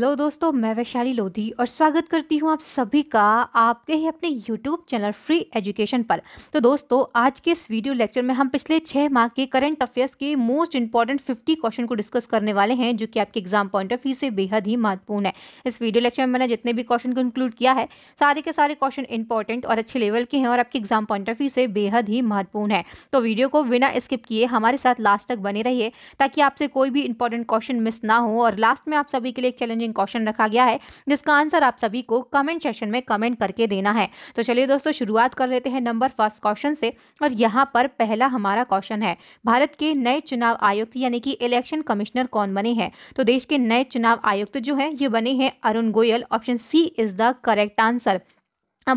Hello दोस्तों, मैं वैशाली लोधी और स्वागत करती हूँ आप सभी का आपके ही अपने यूट्यूब चैनल फ्री एजुकेशन पर। तो दोस्तों, आज के इस वीडियो लेक्चर में हम पिछले 6 माह के करंट अफेयर्स के मोस्ट इंपॉर्टेंट 50 क्वेश्चन को डिस्कस करने वाले हैं, जो कि आपके एग्जाम पॉइंट ऑफ व्यू से बेहद ही महत्वपूर्ण है। इस वीडियो लेक्चर में मैंने जितने भी क्वेश्चन को इंक्लूड किया है, सारे के सारे क्वेश्चन इंपॉर्टेंट और अच्छे लेवल के हैं और आपके एग्जाम पॉइंट ऑफ व्यू से बेहद ही महत्वपूर्ण है। तो वीडियो को बिना स्किप किए हमारे साथ लास्ट तक बने रहिए ताकि आपसे कोई भी इंपॉर्टेंट क्वेश्चन मिस ना हो। और लास्ट में आप सभी के लिए चैलेंजिंग क्वेश्चन रखा गया है जिसका आंसर आप सभी को कमेंट सेक्शन में कमेंट करके देना है। तो चलिए दोस्तों, शुरुआत कर लेते हैं नंबर फर्स्ट क्वेश्चन से। और यहाँ पर पहला हमारा क्वेश्चन है, भारत के नए चुनाव आयुक्त यानी कि इलेक्शन कमिश्नर कौन बने हैं? तो देश के नए चुनाव आयुक्त जो हैं ये बने हैं Arun Goyal. Option C is the correct answer.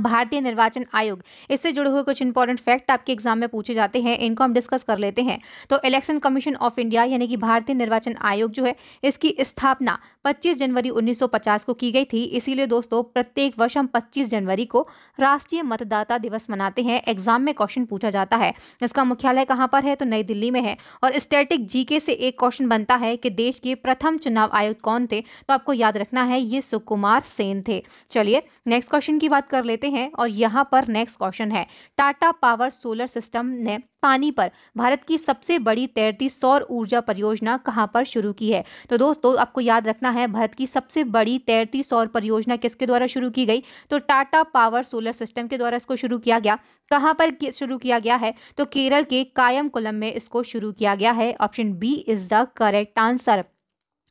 भारतीय निर्वाचन आयोग, इससे जुड़े हुए कुछ इंपॉर्टेंट फैक्ट आपके एग्जाम में पूछे जाते हैं, इनको हम डिस्कस कर लेते हैं। तो इलेक्शन कमीशन ऑफ इंडिया यानी कि भारतीय निर्वाचन आयोग जो है, इसकी स्थापना 25 जनवरी 1950 को की गई थी। इसीलिए दोस्तों, प्रत्येक वर्ष हम 25 जनवरी को राष्ट्रीय मतदाता दिवस मनाते हैं। एग्जाम में क्वेश्चन पूछा जाता है। इसका मुख्यालय कहाँ पर है? तो नई दिल्ली में है। और स्टैटिक जीके से एक क्वेश्चन बनता है कि देश के प्रथम चुनाव आयुक्त कौन थे? तो आपको याद रखना है, ये सुकुमार सेन थे। चलिए नेक्स्ट क्वेश्चन की बात कर लेते हैं। और यहाँ पर नेक्स्ट क्वेश्चन है, टाटा पावर सोलर सिस्टम ने पानी पर भारत की सबसे बड़ी तैरती सौर ऊर्जा परियोजना कहाँ पर शुरू की है? तो दोस्तों, आपको याद रखना है, भारत की सबसे बड़ी तैरती सौर परियोजना किसके द्वारा शुरू की गई? तो टाटा पावर सोलर सिस्टम के द्वारा इसको शुरू किया गया। कहाँ पर शुरू किया गया है? तो केरल के कायमकुलम में इसको शुरू किया गया है। Option B is the correct answer.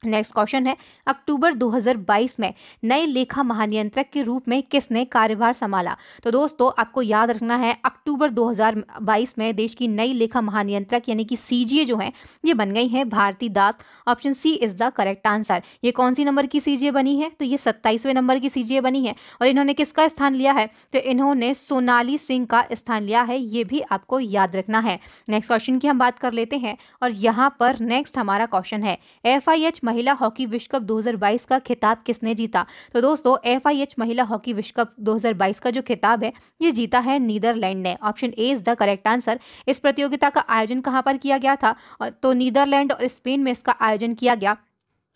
Next question है, अक्टूबर 2022 में नए लेखा महानियंत्रक के रूप में किसने कार्यभार संभाला? तो दोस्तों, आपको याद रखना है, अक्टूबर 2022 में देश की नई लेखा महानियंत्रक यानी कि सीजीए जो हैं ये बन गई हैं Bharti Das. Option C is the correct answer. ये कौन सी नंबर की सीजीए बनी है? तो ये 27वें नंबर की सीजीए बनी है। और इन्होंने किसका स्थान लिया है? तो इन्होंने सोनाली सिंह का स्थान लिया है। ये भी आपको याद रखना है। नेक्स्ट क्वेश्चन की हम बात कर लेते हैं। और यहाँ पर नेक्स्ट हमारा क्वेश्चन है, FIH महिला हॉकी विश्व कप 2022 का खिताब किसने जीता? तो दोस्तों, FIH महिला हॉकी विश्व कप 2022 का जो खिताब है ये जीता है नीदरलैंड ने। Option A is the correct answer. इस प्रतियोगिता का आयोजन कहाँ पर किया गया था? तो नीदरलैंड और स्पेन में इसका आयोजन किया गया।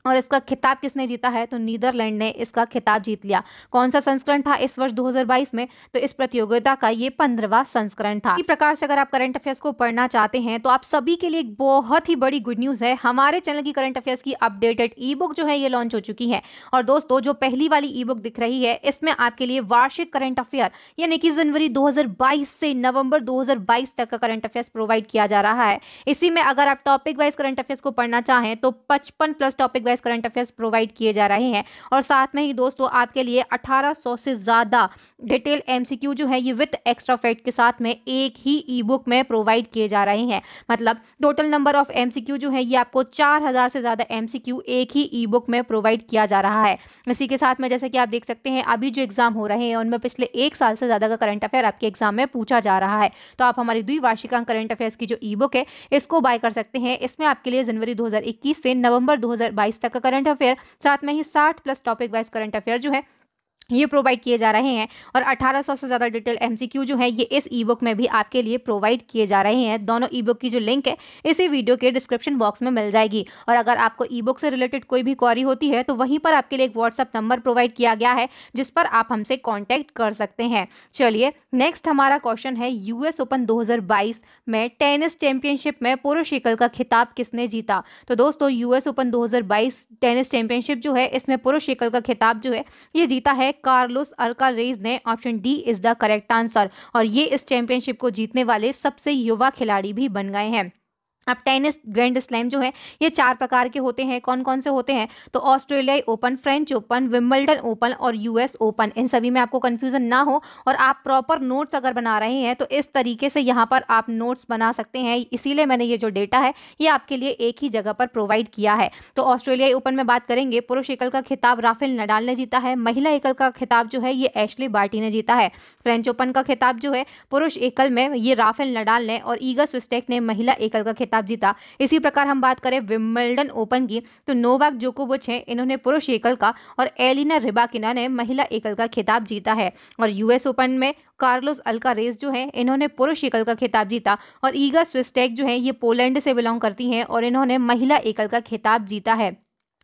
और इसका खिताब किसने जीता है? तो नीदरलैंड ने इसका खिताब जीत लिया। कौन सा संस्करण था इस वर्ष 2022 में? तो इस प्रतियोगिता का ये 15वां संस्करण था। इस प्रकार से अगर आप करंट अफेयर्स को पढ़ना चाहते हैं तो आप सभी के लिए एक बहुत ही बड़ी गुड न्यूज़ है, हमारे चैनल की करंट अफेयर्स की अपडेटेड ई बुक जो है ये लॉन्च हो चुकी है। और दोस्तों, जो पहली वाली ई बुक दिख रही है, इसमें आपके लिए वार्षिक करंट अफेयर यानी कि जनवरी 2022 से नवंबर 2022 तक का करंट अफेयर्स प्रोवाइड किया जा रहा है। इसी में अगर आप टॉपिक वाइज करंट अफेयर्स को पढ़ना चाहें तो 55+ टॉपिक करंट अफेयर्स प्रोवाइड किए जा रहे हैं। और साथ में ही दोस्तों, आपके लिए 1800 से ज्यादा डिटेल MCQ जो है ये विद एक्स्ट्रा फैक्ट के साथ में एक ही ईबुक में प्रोवाइड किए जा रहे हैं। मतलब टोटल नंबर ऑफ MCQ जो है ये आपको 4000 से ज्यादा MCQ एक ही ईबुक में प्रोवाइड किया जा रहा है। इसी के साथ में जैसे कि आप देख सकते हैं, अभी जो एग्जाम हो रहे हैं उनमें पिछले 1 साल से ज्यादा का करंट अफेयर आपके एग्जाम में पूछा जा रहा है। तो आप हमारी द्विवार्षिकांक करंट अफेयर्स की जो ईबुक है इसको बाय कर सकते हैं। इसमें आपके लिए जनवरी 2021 से नवंबर 2022 का करंट अफेयर, साथ में ही 60+ टॉपिक वाइज करंट अफेयर जो है ये प्रोवाइड किए जा रहे हैं। और 1800 से ज़्यादा डिटेल MCQ जो है ये इस ईबुक में भी आपके लिए प्रोवाइड किए जा रहे हैं। दोनों ईबुक की जो लिंक है इसी वीडियो के डिस्क्रिप्शन बॉक्स में मिल जाएगी। और अगर आपको ईबुक से रिलेटेड कोई भी क्वेरी होती है तो वहीं पर आपके लिए एक व्हाट्सअप नंबर प्रोवाइड किया गया है जिस पर आप हमसे कॉन्टैक्ट कर सकते हैं। चलिए नेक्स्ट हमारा क्वेश्चन है, US Open 2022 में टेनिस चैम्पियनशिप में पुरुष एकल का खिताब किसने जीता? तो दोस्तों, US Open 2022 टेनिस चैम्पियनशिप जो है इसमें पुरुष एकल का खिताब जो है ये जीता है कार्लोस अल्कराज़ ने। Option D is the correct answer. और ये इस चैंपियनशिप को जीतने वाले सबसे युवा खिलाड़ी भी बन गए हैं। अब टेनिस ग्रैंड स्लैम जो है ये 4 प्रकार के होते हैं। कौन कौन से होते हैं? तो ऑस्ट्रेलियाई open, French Open, Wimbledon Open और US Open। इन सभी में आपको कन्फ्यूज़न ना हो और आप प्रॉपर नोट्स अगर बना रहे हैं तो इस तरीके से यहाँ पर आप नोट्स बना सकते हैं। इसीलिए मैंने ये जो डेटा है ये आपके लिए एक ही जगह पर प्रोवाइड किया है। तो ऑस्ट्रेलियाई ओपन में बात करेंगे, पुरुष एकल का खिताब राफेल नडाल ने जीता है। महिला एकल का खिताब जो है ये एशली बार्टी ने जीता है। फ्रेंच ओपन का खिताब जो है पुरुष एकल में ये राफेल नडाल ने और इगा श्विओन्टेक ने महिला एकल का जीता। इसी प्रकार हम बात करें विंबलडन ओपन की तो नोवाक जोकोविच हैं, इन्होंने पुरुष एकल का और एलिना रिबाकिना ने महिला एकल का खिताब जीता है। और US Open में कार्लोस अल्कराज़ जो हैं इन्होंने पुरुष एकल का खिताब जीता। और इगा श्विओन्टेक जो हैं ये पोलैंड से बिलोंग करती हैं और इन्होंने महिला एकल का खिताब जीता है।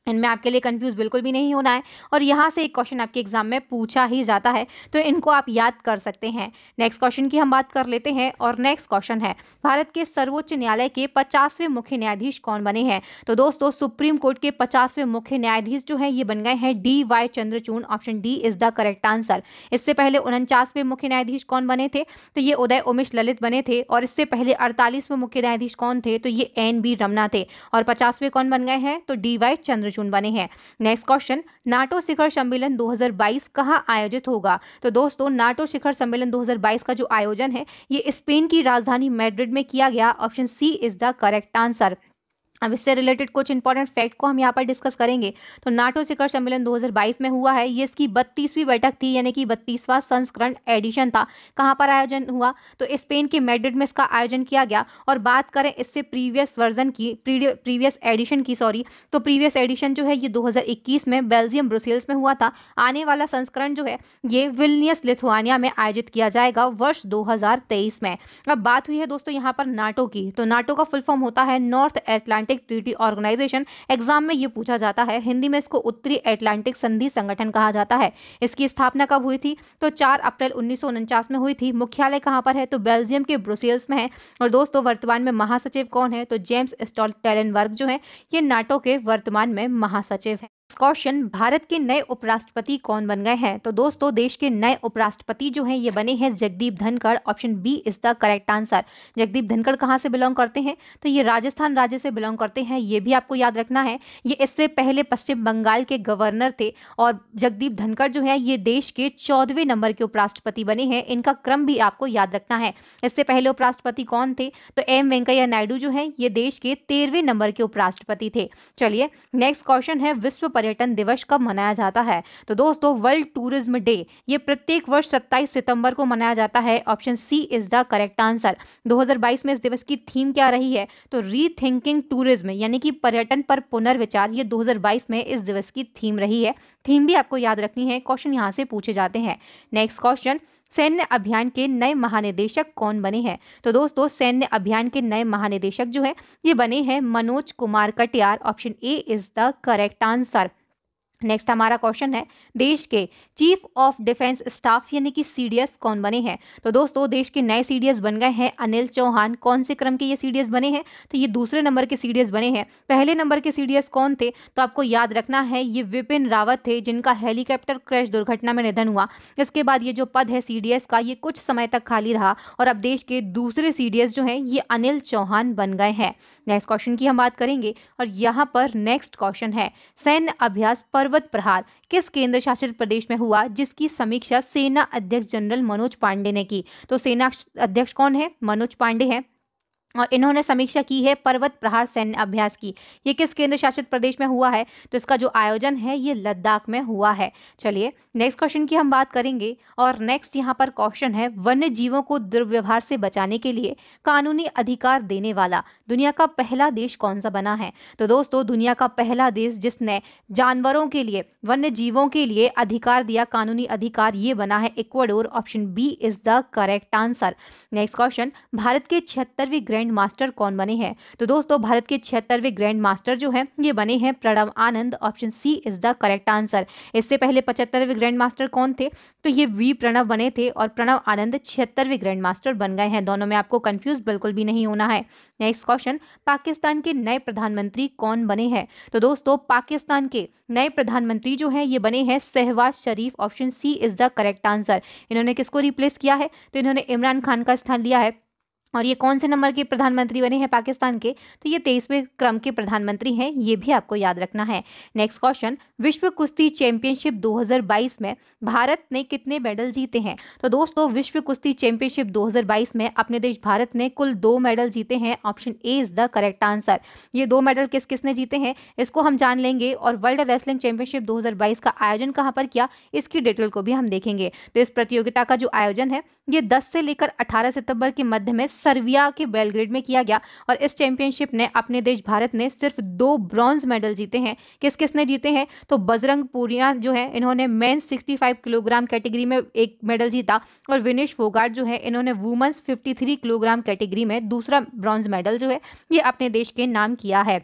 इनमें आपके लिए कंफ्यूज बिल्कुल भी नहीं होना है और यहाँ से एक क्वेश्चन आपके एग्जाम में पूछा ही जाता है, तो इनको आप याद कर सकते हैं। नेक्स्ट क्वेश्चन की हम बात कर लेते हैं और नेक्स्ट क्वेश्चन है, भारत के सर्वोच्च न्यायालय के 50वें मुख्य न्यायाधीश कौन बने हैं? तो दोस्तों सुप्रीम कोर्ट के 50वें मुख्य न्यायाधीश जो है ये बन गए हैं DY Chandrachud. Option D is the correct answer. इससे पहले 49वें मुख्य न्यायाधीश कौन बने थे? तो ये उदय उमेश ललित बने थे। और इससे पहले 48वें मुख्य न्यायाधीश कौन थे? तो ये NB रमना थे। और 50वें कौन बन गए हैं? तो DY चंद्रचूड बने हैं। नेक्स्ट क्वेश्चन, नाटो शिखर सम्मेलन 2022 कहां आयोजित होगा? तो दोस्तों नाटो शिखर सम्मेलन 2022 का जो आयोजन है ये स्पेन की राजधानी मैड्रिड में किया गया। Option C is the correct answer. अब इससे रिलेटेड कुछ इंपॉर्टेंट फैक्ट को हम यहाँ पर डिस्कस करेंगे। तो नाटो शिखर सम्मेलन 2022 में हुआ है, ये इसकी 32वीं बैठक थी, यानी कि 32वां संस्करण एडिशन था। कहाँ पर आयोजन हुआ? तो स्पेन के मैड्रिड में इसका आयोजन किया गया। और बात करें इससे प्रीवियस वर्जन की, प्रीवियस एडिशन की, सॉरी, तो प्रीवियस एडिशन जो है ये 2021 में बेल्जियम ब्रुसेल्स में हुआ था। आने वाला संस्करण जो है ये विल्नियस लिथुआनिया में आयोजित किया जाएगा वर्ष 2023 में। अब बात हुई है दोस्तों यहाँ पर नाटो की, तो नाटो का फुल फॉर्म होता है North Atlantic Treaty Organisation. Exam में ये पूछा जाता है, हिंदी में इसको उत्तरी अटलांटिक संधि संगठन कहा जाता है। इसकी स्थापना कब हुई थी? तो 4 अप्रैल 1949 में हुई थी। मुख्यालय कहां पर है? तो बेल्जियम के ब्रुसेल्स में है। और दोस्तों वर्तमान में महासचिव कौन है? तो जेम्स स्टॉल्टेनबर्ग जो है ये नाटो के वर्तमान में महासचिव है। क्वेश्चन, भारत के नए उपराष्ट्रपति कौन बन गए हैं? तो दोस्तों देश के नए उपराष्ट्रपति जो हैं ये बने हैं Jagdeep Dhankhar. Option B is the correct answer. Jagdeep Dhankhar कहाँ से बिलोंग करते हैं? तो ये राजस्थान राज्य से बिलोंग करते हैं, ये भी आपको याद रखना है। ये इससे पहले पश्चिम बंगाल के गवर्नर थे। और जगदीप धनखड़ जो है ये देश के 14वें नंबर के उपराष्ट्रपति बने हैं। इनका क्रम भी आपको याद रखना है। इससे पहले उपराष्ट्रपति कौन थे? तो एम वेंकैया नायडू जो है ये देश के 13वें नंबर के उपराष्ट्रपति थे। चलिए नेक्स्ट क्वेश्चन है, विश्व पर्यटन दिवस कब मनाया जाता है? तो दोस्तों वर्ल्ड टूरिज्म डे ये प्रत्येक वर्ष 27 सितंबर को मनाया जाता है। Option C is the correct answer. 2022 में इस दिवस की थीम क्या रही है? तो रीथिंकिंग टूरिज्म, यानी कि पर्यटन पर पुनर्विचार, ये 2022 में इस दिवस की थीम रही है। थीम भी आपको याद रखनी है, क्वेश्चन यहाँ से पूछे जाते हैं। नेक्स्ट क्वेश्चन, सैन्य अभियान के नए महानिदेशक कौन बने हैं? तो दोस्तों सैन्य अभियान के नए महानिदेशक जो है ये बने हैं Manoj Kumar Katiyar. Option A is the correct answer. Next हमारा क्वेश्चन है, देश के चीफ ऑफ डिफेंस स्टाफ यानी कि CDS कौन बने हैं? तो दोस्तों देश के नए CDS बन गए हैं अनिल चौहान। कौन से क्रम के ये CDS बने हैं? तो ये दूसरे नंबर के CDS बने हैं। पहले नंबर के CDS कौन थे? तो आपको याद रखना है ये विपिन रावत थे, जिनका हेलीकॉप्टर क्रैश दुर्घटना में निधन हुआ। इसके बाद ये जो पद है CDS का ये कुछ समय तक खाली रहा। और अब देश के दूसरे CDS जो हैं ये अनिल चौहान बन गए हैं। नेक्स्ट क्वेश्चन की हम बात करेंगे और यहाँ पर नेक्स्ट क्वेश्चन है, सैन्य अभ्यास पर्वत प्रहार किस केंद्र शासित प्रदेश में हुआ जिसकी समीक्षा सेना अध्यक्ष जनरल मनोज पांडे ने की? तो सेना अध्यक्ष कौन है? मनोज पांडे हैं। और इन्होंने समीक्षा की है पर्वत प्रहार सैन्य अभ्यास की। ये किस केंद्र शासित प्रदेश में हुआ है? तो इसका जो आयोजन है ये लद्दाख में हुआ है। चलिए नेक्स्ट क्वेश्चन की हम बात करेंगे और नेक्स्ट यहाँ पर क्वेश्चन है, वन्य जीवों को दुर्व्यवहार से बचाने के लिए कानूनी अधिकार देने वाला दुनिया का पहला देश कौन सा बना है? तो दोस्तों दुनिया का पहला देश जिसने जानवरों के लिए, वन्य जीवों के लिए अधिकार दिया, कानूनी अधिकार, ये बना है Ecuador. Option B is the correct answer. Next question, Bharat के 76वें ग्रैंड मास्टर कौन बने हैं? तो दोस्तों भारत के 76वें ग्रैंड मास्टर जो हैं ये बने हैं Pranav Anand. Option C is the correct answer. इससे पहले 75वें ग्रैंड मास्टर कौन थे? तो ये वी प्रणव बने थे और प्रणव आनंद 76वें ग्रैंड मास्टर बन गए हैं। दोनों में आपको कंफ्यूज बिल्कुल भी नहीं होना है। नेक्स्ट क्वेश्चन, पाकिस्तान के नए प्रधानमंत्री कौन बने हैं? तो दोस्तों पाकिस्तान के नए प्रधानमंत्री जो हैं ये बने हैं Shahbaz Sharif. Option C is the correct answer. इन्होंने किसको रिप्लेस किया है? तो इन्होंने इमरान खान का स्थान लिया है। और ये कौन से नंबर के प्रधानमंत्री बने हैं पाकिस्तान के? तो ये 23वें क्रम के प्रधानमंत्री हैं, ये भी आपको याद रखना है। नेक्स्ट क्वेश्चन, विश्व कुश्ती चैंपियनशिप 2022 में भारत ने कितने मेडल जीते हैं? तो दोस्तों विश्व कुश्ती चैंपियनशिप 2022 में अपने देश भारत ने कुल 2 मेडल जीते हैं। Option A is the correct answer. ये 2 मेडल किसने जीते हैं इसको हम जान लेंगे। और वर्ल्ड रेसलिंग चैंपियनशिप 2022 का आयोजन कहाँ पर किया इसकी डिटेल को भी हम देखेंगे। तो इस प्रतियोगिता का जो आयोजन है ये 10 से लेकर 18 सितंबर के मध्य में सर्बिया के बेलग्रेड में किया गया। और इस चैंपियनशिप ने अपने देश भारत ने सिर्फ 2 ब्रॉन्ज मेडल जीते हैं। किसने जीते हैं? तो बजरंग पूनिया जो है इन्होंने मेंस 65 किलोग्राम कैटेगरी में 1 मेडल जीता और विनेश फोगाट जो है इन्होंने वुमेन्स 53 किलोग्राम कैटेगरी में दूसरा ब्रॉन्ज मेडल जो है ये अपने देश के नाम किया है।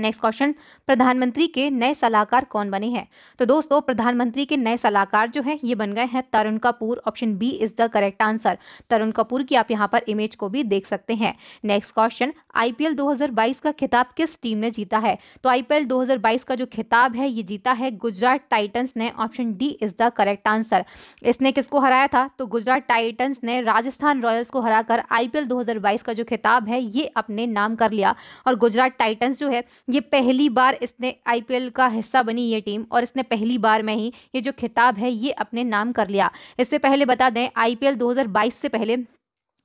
नेक्स्ट क्वेश्चन, प्रधानमंत्री के नए सलाहकार कौन बने हैं? तो दोस्तों प्रधानमंत्री के नए सलाहकार जो हैं ये बन गए हैं Tarun Kapoor. Option B is the correct answer. Tarun Kapoor की आप यहाँ पर इमेज को भी देख सकते हैं। नेक्स्ट क्वेश्चन, आईपीएल 2022 का खिताब किस टीम ने जीता है? तो आईपीएल 2022 का जो खिताब है ये जीता है गुजरात टाइटन्स ने। Option D is the correct answer. इसने किसको हराया था? तो गुजरात टाइटन्स ने राजस्थान रॉयल्स को हराकर आईपीएल 2022 का जो खिताब है ये अपने नाम कर लिया। और गुजरात टाइटन्स जो है ये पहली बार इसने आईपीएल का हिस्सा बनी ये टीम और इसने पहली बार में ही ये जो खिताब है ये अपने नाम कर लिया। इससे पहले बता दें आईपीएल 2022 से पहले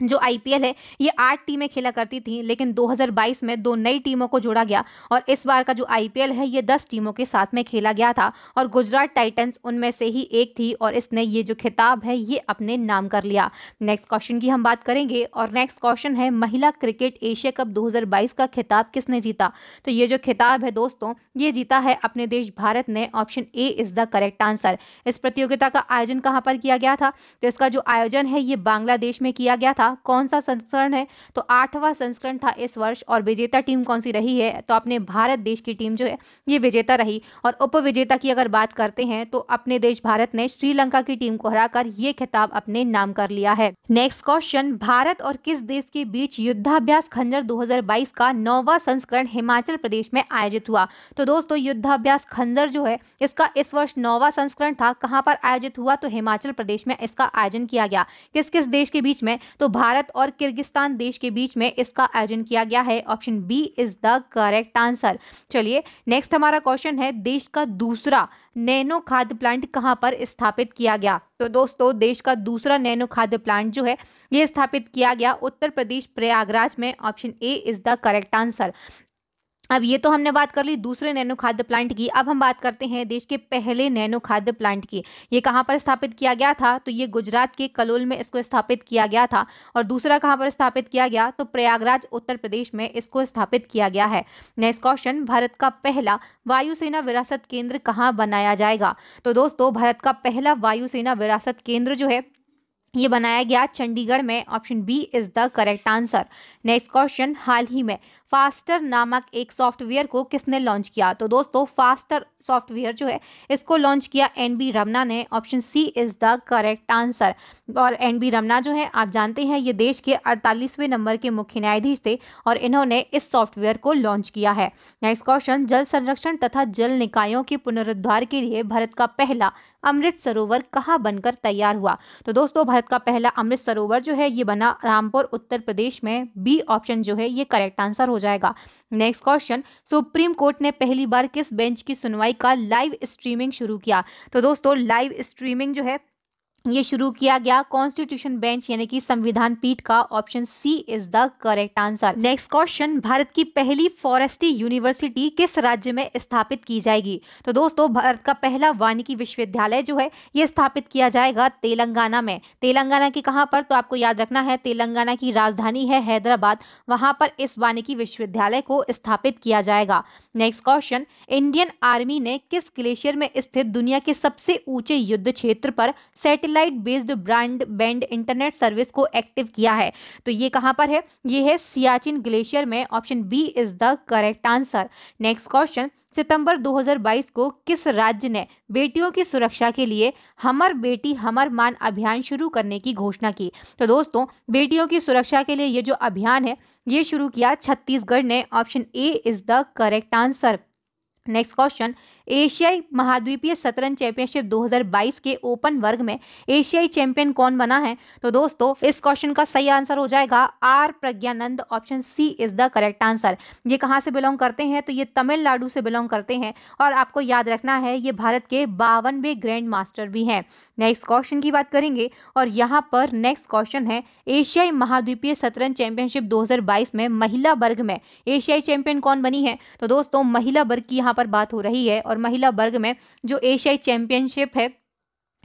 जो आईपीएल है ये 8 टीमें खेला करती थीं, लेकिन 2022 में 2 नई टीमों को जोड़ा गया और इस बार का जो आईपीएल है ये 10 टीमों के साथ में खेला गया था और गुजरात टाइटन्स उनमें से ही एक थी और इसने ये जो खिताब है ये अपने नाम कर लिया। नेक्स्ट क्वेश्चन की हम बात करेंगे और नेक्स्ट क्वेश्चन है महिला क्रिकेट एशिया कप 2022 का खिताब किसने जीता? तो ये जो खिताब है दोस्तों ये जीता है अपने देश भारत ने। Option A is the correct answer. इस प्रतियोगिता का आयोजन कहाँ पर किया गया था? तो इसका जो आयोजन है ये बांग्लादेश में किया गया था। कौन सा संस्करण है? तो 8वां संस्करण था इस वर्ष। और विजेता टीम कौन सी रही है? तो अपने भारत देश की टीम जो है ये विजेता रही। और उपविजेता की अगर बात करते हैं तो अपने देश भारत ने श्रीलंका की टीम को हराकर ये खिताब अपने नाम कर लिया है। नेक्स्ट क्वेश्चन, भारत और किस देश के बीच युद्धाभ्यास खंजर 2022 का 9वां संस्करण हिमाचल प्रदेश में आयोजित हुआ? तो दोस्तों युद्धाभ्यास खंजर जो है इसका इस वर्ष 9वां संस्करण था। कहां पर आयोजित हुआ? तो हिमाचल प्रदेश में इसका आयोजन किया गया। किस किस देश के बीच में? तो भारत और किर्गिस्तान देश के बीच में इसका आयोजन किया गया है। Option B is the correct answer. चलिए नेक्स्ट हमारा क्वेश्चन है, देश का दूसरा नैनो खाद्य प्लांट कहां पर स्थापित किया गया? तो दोस्तों देश का दूसरा नैनो खाद्य प्लांट जो है ये स्थापित किया गया उत्तर प्रदेश प्रयागराज में। Option A is the correct answer. अब ये तो हमने बात कर ली दूसरे नैनो खाद्य प्लांट की। अब हम बात करते हैं देश के पहले नैनो खाद्य प्लांट की। ये कहाँ पर स्थापित किया गया था? तो ये गुजरात के कलोल में इसको स्थापित किया गया था। और दूसरा कहाँ पर स्थापित किया गया? तो प्रयागराज उत्तर प्रदेश में इसको स्थापित किया गया है। नेक्स्ट क्वेश्चन, भारत का पहला वायुसेना विरासत केंद्र कहाँ बनाया जाएगा? तो दोस्तों भारत का पहला वायुसेना विरासत केंद्र जो है ये बनाया गया चंडीगढ़ में। Option B is the correct answer. Next question, हाल ही में फास्टर नामक एक सॉफ्टवेयर को किसने लॉन्च किया? तो दोस्तों फास्टर सॉफ्टवेयर जो है इसको लॉन्च किया NB रमना ने। Option C is the correct answer. और NB रमना जो है आप जानते हैं ये देश के 48वें नंबर के मुख्य न्यायाधीश थे और इन्होंने इस सॉफ्टवेयर को लॉन्च किया है। नेक्स्ट क्वेश्चन, जल संरक्षण तथा जल निकायों के पुनरुद्धार के लिए भारत का पहला अमृत सरोवर कहाँ बनकर तैयार हुआ? तो दोस्तों भारत का पहला अमृत सरोवर जो है ये बना रामपुर उत्तर प्रदेश में। बी ऑप्शन जो है ये करेक्ट आंसर हो जाएगा। नेक्स्ट क्वेश्चन, सुप्रीम कोर्ट ने पहली बार किस बेंच की सुनवाई का लाइव स्ट्रीमिंग शुरू किया? तो दोस्तों लाइव स्ट्रीमिंग जो है ये शुरू किया गया कॉन्स्टिट्यूशन बेंच यानी कि संविधान पीठ का। Option C is the correct answer. Next question, Bharat की पहली फॉरेस्ट्री यूनिवर्सिटी किस राज्य में स्थापित की जाएगी? तो दोस्तों भारत का पहला वानिकी विश्वविद्यालय जो है ये स्थापित किया जाएगा तेलंगाना में। तेलंगाना के कहाँ पर? तो आपको याद रखना है तेलंगाना की राजधानी है हैदराबाद, वहाँ पर इस वानिकी विश्वविद्यालय को स्थापित किया जाएगा। नेक्स्ट क्वेश्चन, इंडियन आर्मी ने किस ग्लेशियर में स्थित दुनिया के सबसे ऊंचे युद्ध क्षेत्र पर satellite based broadband internet service को एक्टिव किया है? तो ये कहां पर है? ये है सियाचिन ग्लेशियर में। Option B is the correct answer. Next question, सितंबर 2022 को किस राज्य ने बेटियों की सुरक्षा के लिए हमर बेटी हमर मान अभियान शुरू करने की घोषणा की? तो दोस्तों बेटियों की सुरक्षा के लिए ये जो अभियान है ये शुरू किया छत्तीसगढ़ ने। Option A is the correct answer. Next question, एशियाई महाद्वीपीय शतरंज चैंपियनशिप 2022 के ओपन वर्ग में एशियाई चैंपियन कौन बना है? तो दोस्तों इस क्वेश्चन का सही आंसर हो जाएगा R Praggnanandhaa. Option C is the correct answer. ये कहाँ से बिलोंग करते हैं? तो ये तमिलनाडु से बिलोंग करते हैं और आपको याद रखना है ये भारत के 52वें ग्रैंड मास्टर भी हैं। नेक्स्ट क्वेश्चन की बात करेंगे और यहाँ पर नेक्स्ट क्वेश्चन है, एशियाई महाद्वीपीय शतरंज चैंपियनशिप 2022 में महिला वर्ग में एशियाई चैंपियन कौन बनी है? तो दोस्तों महिला वर्ग की यहाँ पर बात हो रही है और महिला वर्ग में जो एशियाई चैंपियनशिप है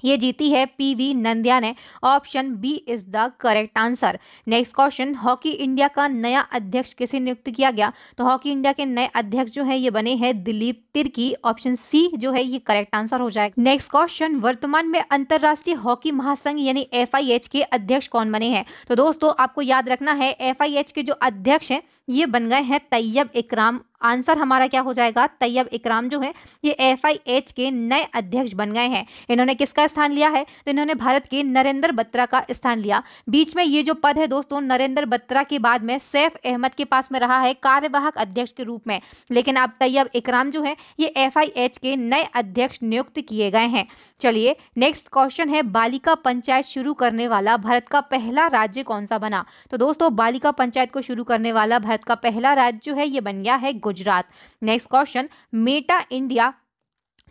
ये जीती है PV नंदिया ने। Option B is the correct answer. Next question, hockey India का नया अध्यक्ष किसे नियुक्त किया गया? तो हॉकी इंडिया के नए अध्यक्ष जो है ये बने हैं दिलीप तिर्की। ऑप्शन सी जो है ये करेक्ट आंसर हो जाएगा। नेक्स्ट क्वेश्चन, वर्तमान में अंतर्राष्ट्रीय हॉकी महासंघ यानी FIH के अध्यक्ष कौन बने हैं? तो दोस्तों आपको याद रखना है FIH के जो अध्यक्ष हैं ये बन गए हैं तैयब इकराम। आंसर हमारा क्या हो जाएगा, तैयब इकराम जो है ये FIH के नए अध्यक्ष बन गए हैं। इन्होंने किसका स्थान लिया है, तो इन्होंने भारत के नरेंद्र बत्रा का स्थान लिया। बीच में ये जो पद है दोस्तों नरेंद्र बत्रा के बाद में सैफ अहमद के पास में रहा है कार्यवाहक अध्यक्ष के रूप में, लेकिन अब तैयब इकराम जो है ये FIH के नए अध्यक्ष नियुक्त किए गए हैं। चलिए नेक्स्ट क्वेश्चन है, बालिका पंचायत शुरू करने वाला भारत का पहला राज्य कौन सा बना? तो दोस्तों बालिका पंचायत को शुरू करने वाला भारत का पहला राज्य जो है ये बन गया है Gujarat. Next question, Meta India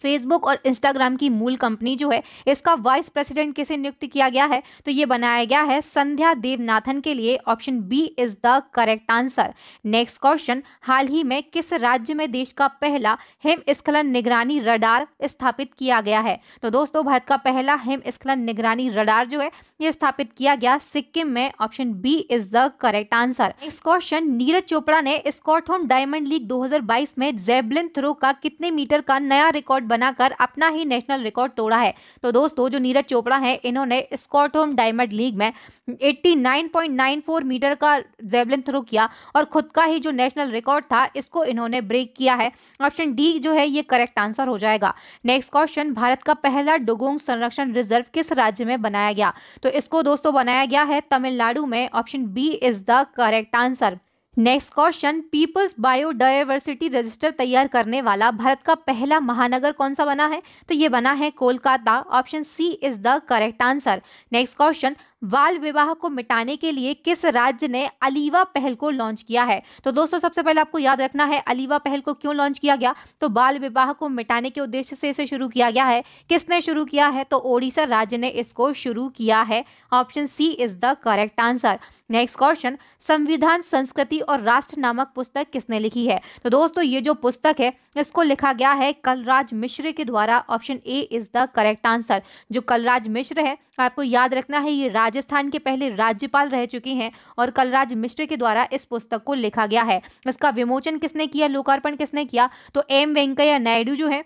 Facebook और इंस्टाग्राम की मूल कंपनी जो है इसका वाइस प्रेसिडेंट किसे नियुक्त किया गया है? तो ये बनाया गया है संध्या देवनाथन के लिए। Option B is the correct answer. Next question, हाल ही में किस राज्य में देश का पहला हिमस्खलन निगरानी रडार स्थापित किया गया है? तो दोस्तों भारत का पहला हिमस्खलन निगरानी रडार जो है ये स्थापित किया गया सिक्किम में। Option B is the correct answer. Next question, Neeraj Chopra ने स्कॉटहोम डायमंड लीग 2022 में जेवलिन थ्रो का कितने मीटर का नया रिकॉर्ड बनाकर अपना ही नेशनल रिकॉर्ड तोड़ा है? तो दोस्तों जो नीरज चोपड़ा हैं इन्होंने स्कॉटहोम डायमंड लीग में 89.94 मीटर का जेवलिन थ्रो किया और खुद का ही जो नेशनल रिकॉर्ड था इसको इन्होंने ब्रेक किया है। ऑप्शन डी जो है ये करेक्ट आंसर हो जाएगा। नेक्स्ट क्वेश्चन, भारत का पहला डुगोंग संरक्षण रिजर्व किस राज्य में बनाया गया? तो इसको दोस्तों बनाया गया है तमिलनाडु में। Option B is the correct answer. Next question, people's biodiversity register तैयार करने वाला भारत का पहला महानगर कौन सा बना है? तो ये बना है Kolkata. Option C is the correct answer. Next question, बाल विवाह को मिटाने के लिए किस राज्य ने अलीवा पहल को लॉन्च किया है? तो दोस्तों सबसे पहले आपको याद रखना है अलीवा पहल को क्यों लॉन्च किया गया, तो बाल विवाह को मिटाने के उद्देश्य से इसे शुरू किया गया है। किसने शुरू किया है, तो ओडिशा राज्य ने इसको शुरू किया है। Option C is the correct answer. Next question, संविधान संस्कृति और राष्ट्र नामक पुस्तक किसने लिखी है? तो दोस्तों ये जो पुस्तक है इसको लिखा गया है कलराज मिश्र के द्वारा। Option A is the correct answer. जो कलराज मिश्र है आपको याद रखना है ये राजस्थान के पहले राज्यपाल रह चुके हैं और कलराज मिश्र के द्वारा इस पुस्तक को लिखा गया है। इसका विमोचन किसने किया, लोकार्पण किसने किया, तो एम वेंकैया नायडू जो है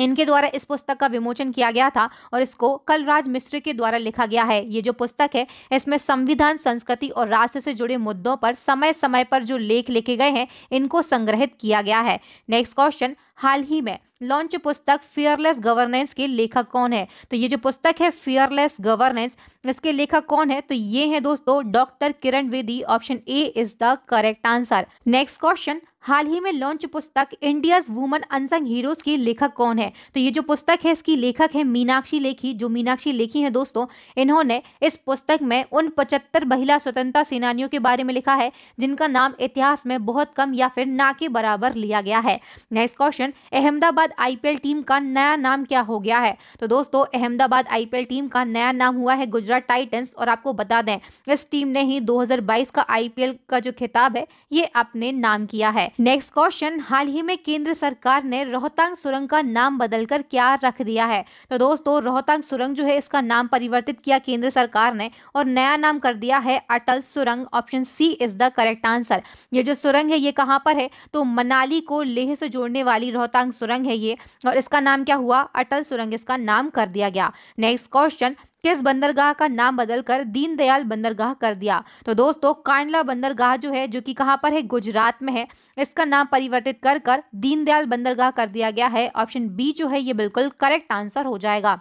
इनके द्वारा इस पुस्तक का विमोचन किया गया था और इसको कलराज मिश्र के द्वारा लिखा गया है। ये जो पुस्तक है इसमें संविधान संस्कृति और राष्ट्र से जुड़े मुद्दों पर समय समय पर जो लेख लिखे गए हैं इनको संग्रहित किया गया है। नेक्स्ट क्वेश्चन, हाल ही में लॉन्च पुस्तक फियरलेस गवर्नेंस के लेखक कौन है? तो ये जो पुस्तक है फियरलेस गवर्नेंस इसके लेखक कौन है, तो ये है दोस्तों doctor Kiran Bedi. Option A is the correct answer. Next question, हाल ही में लॉन्च पुस्तक इंडियाज वुमन अनसंग हीरोज के लेखक कौन है? तो ये जो पुस्तक है इसकी लेखक है मीनाक्षी लेखी। जो मीनाक्षी लेखी है दोस्तों इन्होंने इस पुस्तक में उन 75 महिला स्वतंत्रता सेनानियों के बारे में लिखा है जिनका नाम इतिहास में बहुत कम या फिर ना के बराबर लिया गया है। Next question, Ahmedabad IPL team का नया नाम क्या हो गया है? तो दोस्तों अहमदाबाद IPL टीम का नया नाम हुआ है गुजरात टाइटन्स। और आपको बता दें इस टीम ने ही 2022 का IPL का जो खिताब है ये अपने नाम किया है। नेक्स्ट क्वेश्चन, हाल ही में केंद्र सरकार ने रोहतांग सुरंग का नाम बदलकर क्या रख दिया है? तो दोस्तों रोहतांग सुरंग जो है इसका नाम परिवर्तित किया केंद्र सरकार ने और नया नाम कर दिया है अटल सुरंग। Option C is the correct answer. ये जो सुरंग है ये कहाँ पर है, तो मनाली को लेह से जोड़ने वाली रोहतांग सुरंग है ये और इसका नाम क्या हुआ, अटल सुरंग इसका नाम कर दिया गया। नेक्स्ट क्वेश्चन, किस बंदरगाह का नाम बदलकर दीनदयाल बंदरगाह कर दिया? तो दोस्तों कांडला बंदरगाह जो है जो कि कहाँ पर है, गुजरात में है, इसका नाम परिवर्तित कर कर दीनदयाल बंदरगाह कर दिया गया है। ऑप्शन बी जो है ये बिल्कुल करेक्ट आंसर हो जाएगा।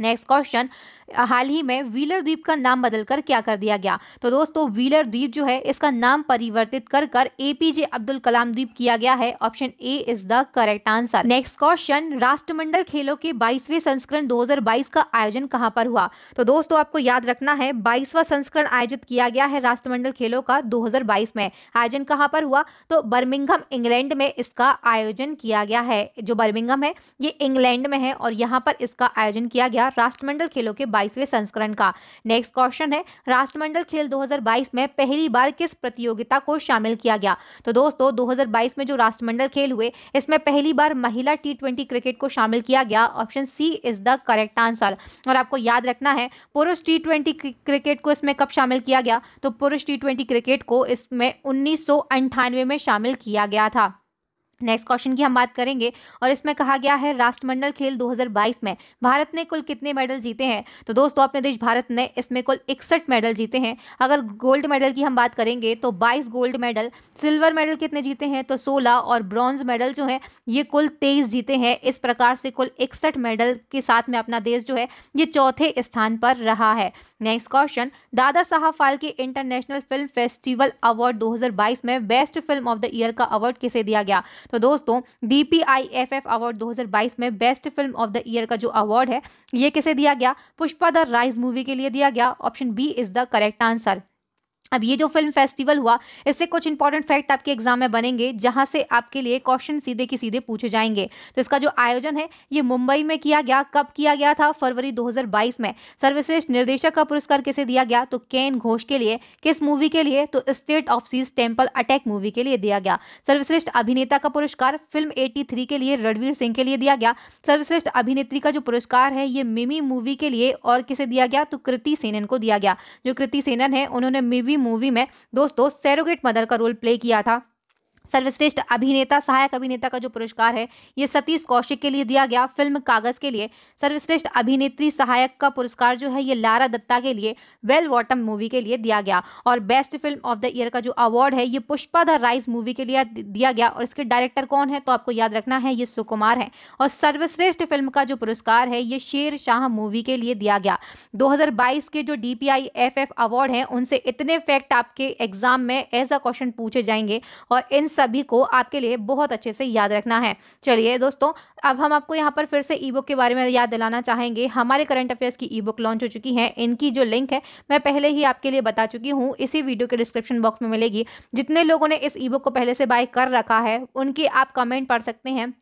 नेक्स्ट क्वेश्चन, हाल ही में व्हीलर द्वीप का नाम बदलकर क्या कर दिया गया? तो दोस्तों व्हीलर द्वीप जो है इसका नाम परिवर्तित कर कर APJ अब्दुल कलाम द्वीप किया गया है। Option A is the correct answer. Next question, राष्ट्रमंडल खेलों के 22वें संस्करण 2022 का आयोजन कहाँ पर हुआ? तो दोस्तों आपको याद रखना है 22वां संस्करण आयोजित किया गया है राष्ट्रमंडल खेलों का 2022 में। आयोजन कहाँ पर हुआ, तो बर्मिंघम इंग्लैंड में इसका आयोजन किया गया है। जो बर्मिंघम है ये इंग्लैंड में है और यहाँ पर इसका आयोजन किया गया राष्ट्रमंडल खेलों के 22वें संस्करण का। नेक्स्ट क्वेश्चन है, राष्ट्रमंडल खेल 2022 में पहली बार किस प्रतियोगिता को शामिल किया गया? तो दोस्तों 2022 में जो राष्ट्रमंडल खेल हुए इसमें पहली बार महिला T20 क्रिकेट को शामिल किया गया। Option C is the correct answer. और आपको याद रखना है पुरुष T20 क्रिकेट को इसमें कब शामिल किया गया, तो पुरुष T20 क्रिकेट को इसमें 1998 में शामिल किया गया था। नेक्स्ट क्वेश्चन की हम बात करेंगे और इसमें कहा गया है राष्ट्रमंडल खेल 2022 में भारत ने कुल कितने मेडल जीते हैं। तो दोस्तों अपने देश भारत ने इसमें कुल 61 मेडल जीते हैं। अगर गोल्ड मेडल की हम बात करेंगे तो 22 गोल्ड मेडल, सिल्वर मेडल कितने जीते हैं तो 16 और ब्रॉन्ज मेडल जो है ये कुल 23 जीते हैं। इस प्रकार से कुल 61 मेडल के साथ में अपना देश जो है ये चौथे स्थान पर रहा है। Next question, Dada Saheb Phalke international film festival award 2022 में best film of the year का अवार्ड किसे दिया गया। तो दोस्तों DPIFF अवार्ड 2022 में best film of the year का जो अवार्ड है ये किसे दिया गया, पुष्पा द राइज मूवी के लिए दिया गया। Option B is the correct answer. अब ये जो फिल्म फेस्टिवल हुआ इससे कुछ इंपॉर्टेंट फैक्ट आपके एग्जाम में बनेंगे जहां से आपके लिए क्वेश्चन सीधे की सीधे पूछे जाएंगे। तो इसका जो आयोजन है ये मुंबई में किया गया। कब किया गया था? फरवरी 2022 में। सर्वश्रेष्ठ निर्देशक का पुरस्कार किसे दिया गया? तो केन घोष के लिए। किस मूवी के लिए? तो state of siege temple attack movie के लिए दिया गया। सर्वश्रेष्ठ अभिनेता का पुरस्कार फिल्म 83 के लिए रणवीर सिंह के लिए दिया गया। सर्वश्रेष्ठ अभिनेत्री का जो पुरस्कार है ये मिमी मूवी के लिए और किसे दिया गया तो कृति सेनन को दिया गया। जो कृति सेनन है उन्होंने मिमी मूवी में दोस्तों सरोगेट मदर का रोल प्ले किया था। सर्वश्रेष्ठ अभिनेता सहायक अभिनेता का जो पुरस्कार है ये सतीश कौशिक के लिए दिया गया फिल्म कागज के लिए। सर्वश्रेष्ठ अभिनेत्री सहायक का पुरस्कार जो है ये लारा दत्ता के लिए वेल बॉटम मूवी के लिए दिया गया। और best film of the year का जो अवार्ड है ये पुष्पा द राइज मूवी के लिए दिया गया और इसके डायरेक्टर कौन है तो आपको याद रखना है ये सुकुमार है। और सर्वश्रेष्ठ फिल्म का जो पुरस्कार है ये शेर शाह मूवी के लिए दिया गया। 2022 के जो DPIFF अवार्ड हैं उनसे इतने फैक्ट आपके एग्जाम में ऐसा क्वेश्चन पूछे जाएंगे और इन सभी को आपके लिए बहुत अच्छे से याद रखना है। चलिए दोस्तों अब हम आपको यहाँ पर फिर से ई बुक के बारे में याद दिलाना चाहेंगे। हमारे करंट अफेयर्स की ई बुक लॉन्च हो चुकी है। इनकी जो लिंक है मैं पहले ही आपके लिए बता चुकी हूँ, इसी वीडियो के डिस्क्रिप्शन बॉक्स में मिलेगी। जितने लोगों ने इस ई बुक को पहले से बाय कर रखा है उनके आप कमेंट पढ़ सकते हैं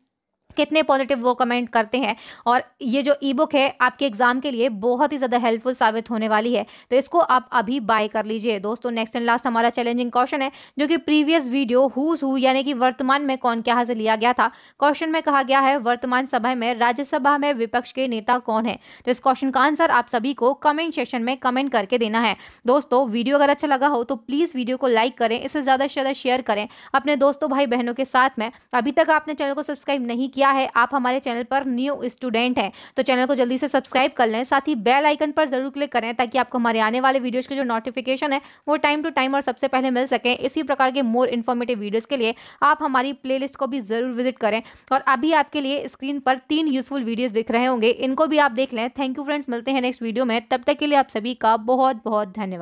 कितने पॉजिटिव वो कमेंट करते हैं और ये जो ई बुक है आपके एग्जाम के लिए बहुत ही ज़्यादा हेल्पफुल साबित होने वाली है। तो इसको आप अभी बाय कर लीजिए। दोस्तों नेक्स्ट एंड लास्ट हमारा चैलेंजिंग क्वेश्चन है जो कि प्रीवियस वीडियो हुज हु यानी कि वर्तमान में कौन क्या हासिल लिया गया था। क्वेश्चन में कहा गया है वर्तमान सभा में राज्यसभा में विपक्ष के नेता कौन है। तो इस क्वेश्चन का आंसर आप सभी को कमेंट सेक्शन में कमेंट करके देना है। दोस्तों वीडियो अगर अच्छा लगा हो तो प्लीज़ वीडियो को लाइक करें, इससे ज़्यादा से ज़्यादा शेयर करें अपने दोस्तों भाई बहनों के साथ में। अभी तक आपने चैनल को सब्सक्राइब नहीं किया है, आप हमारे चैनल पर न्यू स्टूडेंट हैं तो चैनल को जल्दी से सब्सक्राइब कर लें। साथ ही बेल आइकन पर जरूर क्लिक करें ताकि आपको हमारे आने वाले वीडियोस के जो नोटिफिकेशन है वो टाइम टू टाइम और सबसे पहले मिल सके। इसी प्रकार के मोर इन्फॉर्मेटिव वीडियोस के लिए आप हमारी प्लेलिस्ट को भी जरूर विजिट करें। और अभी आपके लिए स्क्रीन पर 3 यूजफुल वीडियोज दिख रहे होंगे, इनको भी आप देख लें। थैंक यू फ्रेंड्स, मिलते हैं नेक्स्ट वीडियो में। तब तक के लिए आप सभी का बहुत बहुत धन्यवाद।